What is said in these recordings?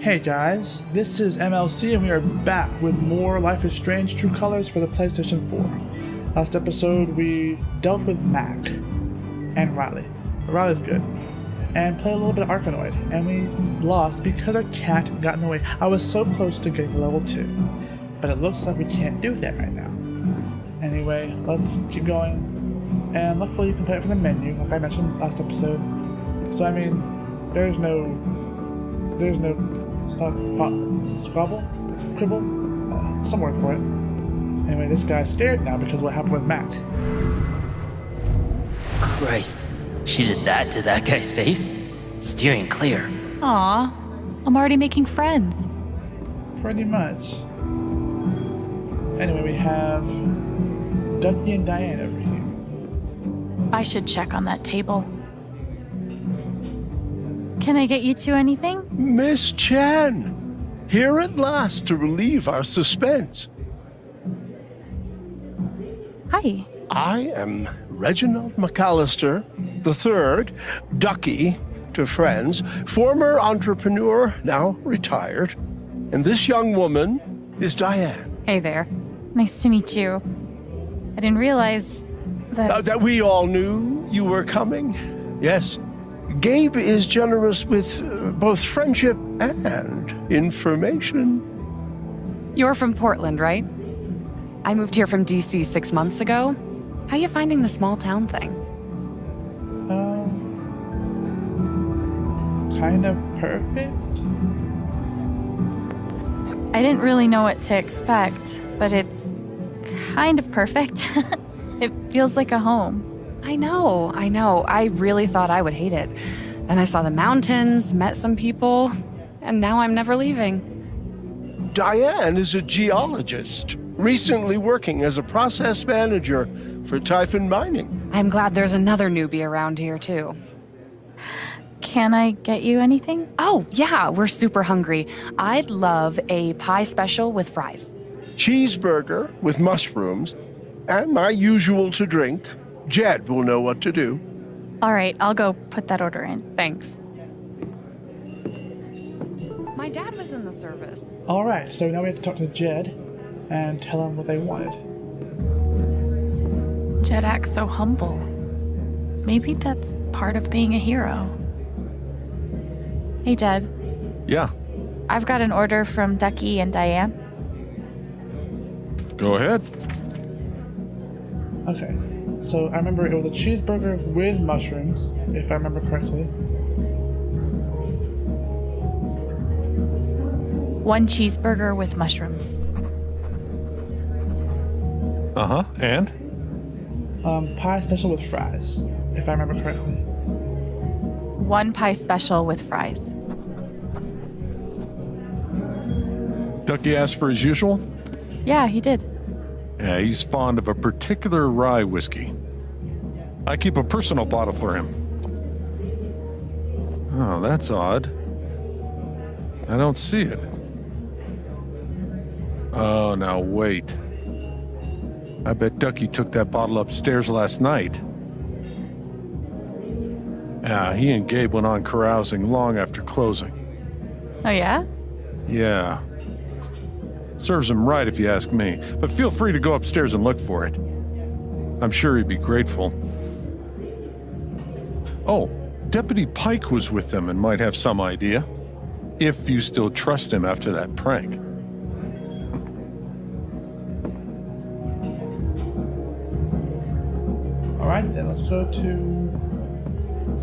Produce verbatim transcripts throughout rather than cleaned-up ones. Hey guys, this is EmEllSie and we are back with more Life is Strange True Colors for the PlayStation four. Last episode we dealt with Mac and Riley. Riley's good. And played a little bit of Arkanoid, and we lost because our cat got in the way. I was so close to getting to level two, but it looks like we can't do that right now. Anyway, let's keep going. And luckily you can play it from the menu, like I mentioned last episode. So I mean, there's no... there's no... Scrabble? Cribble? Uh, some word for it. Anyway, this guy's scared now because of what happened with Mac. Christ, she did that to that guy's face? Steering clear. Aw, I'm already making friends. Pretty much. Anyway, we have Duckie and Diane over here. I should check on that table. Can I get you two anything? Miss Chen! Here at last to relieve our suspense. Hi. I am Reginald McAllister the third, Duckie to friends, former entrepreneur, now retired. And this young woman is Diane. Hey there. Nice to meet you. I didn't realize that... Uh, that we all knew you were coming? Yes. Gabe is generous with uh, both friendship and information. You're from Portland, right? I moved here from D C six months ago. How are you finding the small town thing? Um, uh, kind of perfect? I didn't really know what to expect, but it's kind of perfect. It feels like a home. I know, I know. I really thought I would hate it. Then I saw the mountains, met some people, and now I'm never leaving. Diane is a geologist, recently working as a process manager for Typhon Mining. I'm glad there's another newbie around here, too. Can I get you anything? Oh, yeah, we're super hungry. I'd love a pie special with fries. Cheeseburger with mushrooms, and my usual to drink. Jed will know what to do. All right, I'll go put that order in. Thanks. My dad was in the service. All right, so now we have to talk to Jed and tell him what they wanted. Jed acts so humble. Maybe that's part of being a hero. Hey, Jed. Yeah? I've got an order from Duckie and Diane. Go ahead. Okay. So I remember it was a cheeseburger with mushrooms, if I remember correctly. One cheeseburger with mushrooms. Uh-huh, and? Um, pie special with fries, if I remember correctly. One pie special with fries. Duckie asked for his usual? Yeah, he did. Yeah, he's fond of a particular rye whiskey. I keep a personal bottle for him. Oh, that's odd. I don't see it. Oh, now wait. I bet Duckie took that bottle upstairs last night. Yeah, he and Gabe went on carousing long after closing. Oh, yeah? Yeah. Serves him right if you ask me, but feel free to go upstairs and look for it. I'm sure he'd be grateful. Oh, Deputy Pike was with them and might have some idea. If you still trust him after that prank. Alright then, let's go to...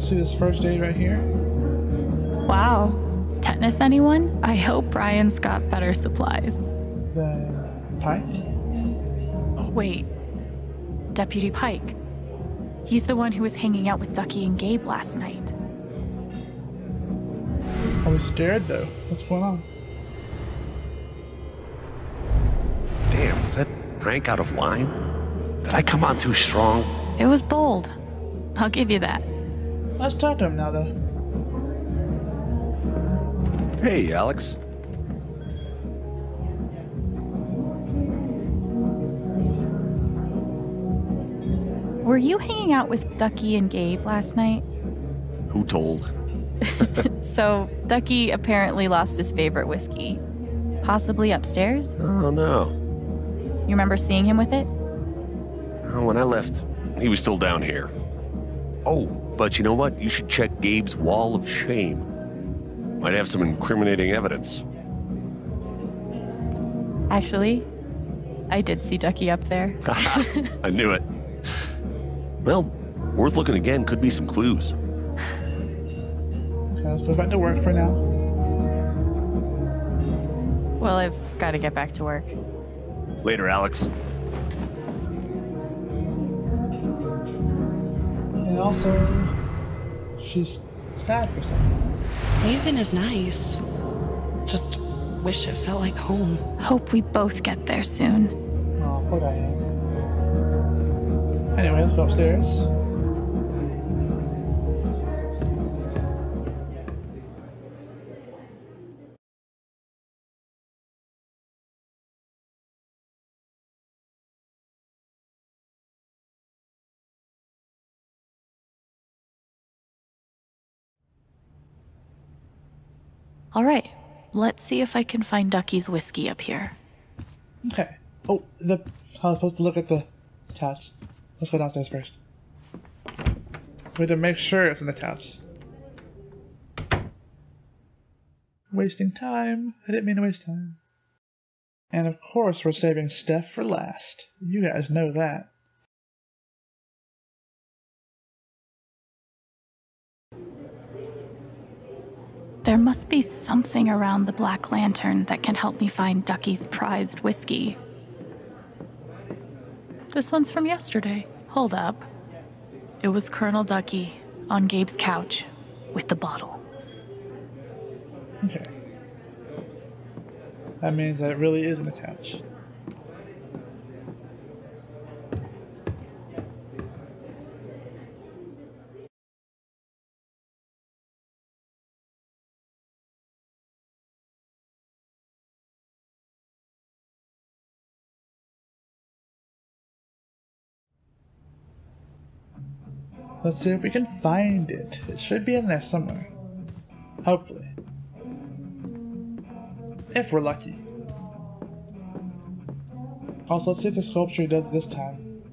see this first aid right here. Wow. Tetanus anyone? I hope Brian's got better supplies. The Pike? Oh, wait. Deputy Pike. He's the one who was hanging out with Duckie and Gabe last night. I was scared, though. What's going on? Damn, was that prank out of line? Did I come on too strong? It was bold. I'll give you that. Let's talk to him now, though. Hey, Alex. Were you hanging out with Duckie and Gabe last night? Who told? So Duckie apparently lost his favorite whiskey. Possibly upstairs? Oh, no. You remember seeing him with it? Oh, when I left, he was still down here. Oh, but you know what? You should check Gabe's wall of shame. Might have some incriminating evidence. Actually, I did see Duckie up there. I knew it. Well, worth looking again. Could be some clues. Okay, let's go back to work for now. Well, I've got to get back to work. Later, Alex. And also, she's sad for something. Haven is nice. Just wish it felt like home. Hope we both get there soon. Oh, poor Diane. Anyway, let's go upstairs. All right, let's see if I can find Duckie's whiskey up here. Okay. Oh, the I was supposed to look at the couch. Let's go downstairs first. We have to make sure it's in the couch. Wasting time. I didn't mean to waste time. And of course, we're saving Steph for last. You guys know that. There must be something around the Black Lantern that can help me find Duckie's prized whiskey. This one's from yesterday. Hold up. It was Colonel Duckie on Gabe's couch with the bottle. Okay. That means that it really is in the couch. Let's see if we can find it. It should be in there somewhere. Hopefully. If we're lucky. Also, let's see if the sculpture does this time.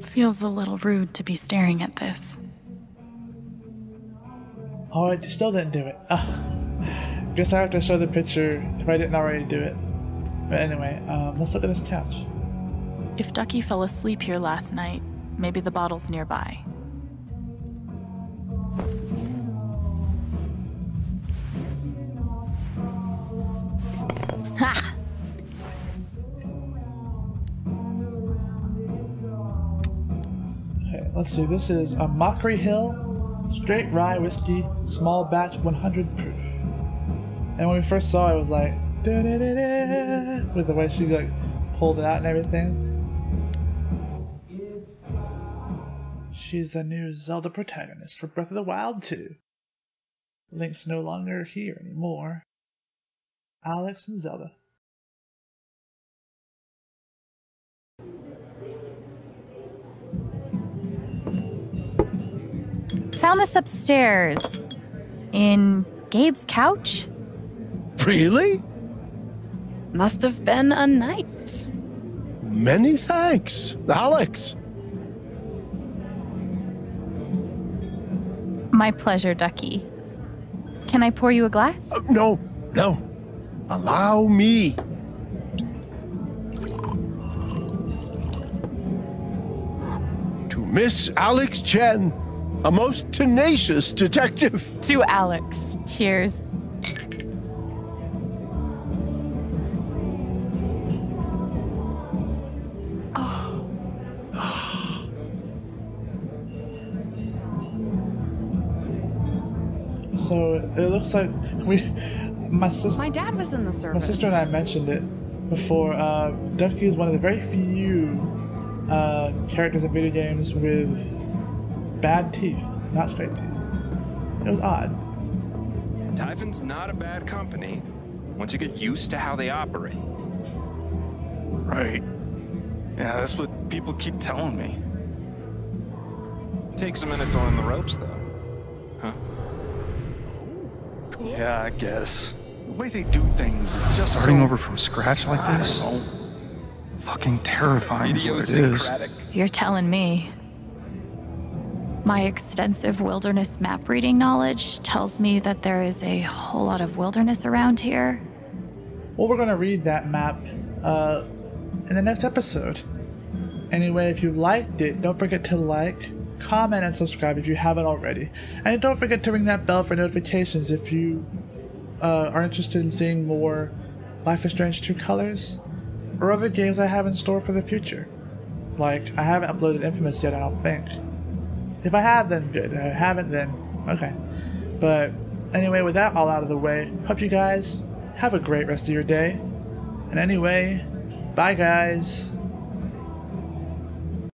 Feels a little rude to be staring at this. Oh, I still didn't do it. Oh. Guess I have to show the picture if I didn't already do it. But anyway, um, let's look at this couch. If Duckie fell asleep here last night, maybe the bottle's nearby. Ha! Okay, let's see. This is a Mockery Hill straight rye whiskey, small batch, one hundred proof. And when we first saw it, it was like da da da da, with the way she like pulled it out and everything. She's the new Zelda protagonist for Breath of the Wild two. Link's no longer here anymore. Alex and Zelda. Found this upstairs. In Gabe's couch? Really? Must have been a night. Many thanks, Alex. My pleasure, Duckie. Can I pour you a glass? Uh, no, no. Allow me. To Miss Alex Chen, a most tenacious detective. To Alex. Cheers. So it looks like we, my sister, my dad was in the service. My sister and I mentioned it before. Uh, Duckie is one of the very few uh, characters in video games with bad teeth, not straight teeth. It was odd. Typhon's not a bad company once you get used to how they operate. Right. Yeah, that's what people keep telling me. Takes a minute to learn the ropes, though. Huh. Yeah, I guess. The way they do things is just starting so over from scratch like this. I don't know. Fucking terrifying is what it is. You're telling me. My extensive wilderness map reading knowledge tells me that there is a whole lot of wilderness around here. Well, we're going to read that map uh, in the next episode. Anyway, if you liked it, don't forget to like, comment, and subscribe if you haven't already. And don't forget to ring that bell for notifications if you uh, are interested in seeing more Life is Strange True Colors or other games I have in store for the future. Like, I haven't uploaded Infamous yet, I don't think. If I have, then good. If I haven't, then okay. But anyway, with that all out of the way, hope you guys have a great rest of your day. And anyway, bye guys.